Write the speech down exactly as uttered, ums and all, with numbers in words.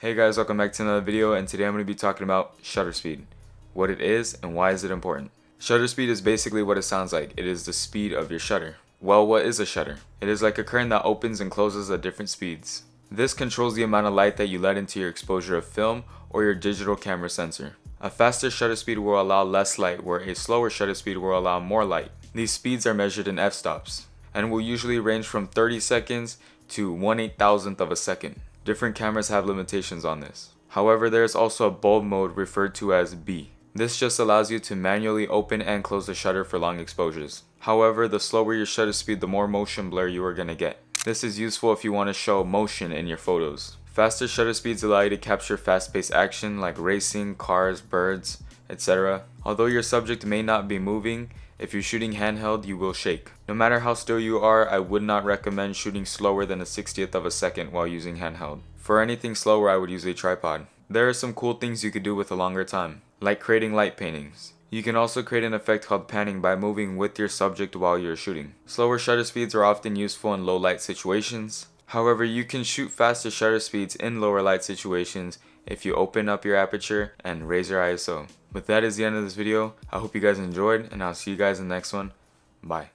Hey guys, welcome back to another video, and today I'm going to be talking about shutter speed, what it is and why is it important. Shutter speed is basically what it sounds like. It is the speed of your shutter. Well, what is a shutter? It is like a curtain that opens and closes at different speeds. This controls the amount of light that you let into your exposure of film or your digital camera sensor. A faster shutter speed will allow less light, where a slower shutter speed will allow more light. These speeds are measured in f-stops and will usually range from thirty seconds to one eight thousandth of a second. Different cameras have limitations on this. However, there is also a bulb mode referred to as B. This just allows you to manually open and close the shutter for long exposures. However, the slower your shutter speed, the more motion blur you are going to get. This is useful if you want to show motion in your photos. Faster shutter speeds allow you to capture fast-paced action like racing, cars, birds, et cetera. Although your subject may not be moving, if you're shooting handheld, you will shake. No matter how still you are, I would not recommend shooting slower than a sixtieth of a second while using handheld. For anything slower, I would use a tripod. There are some cool things you could do with a longer time, like creating light paintings. You can also create an effect called panning by moving with your subject while you're shooting. Slower shutter speeds are often useful in low light situations. However, you can shoot faster shutter speeds in lower light situations if you open up your aperture and raise your I S O. But that is the end of this video. I hope you guys enjoyed, and I'll see you guys in the next one. Bye.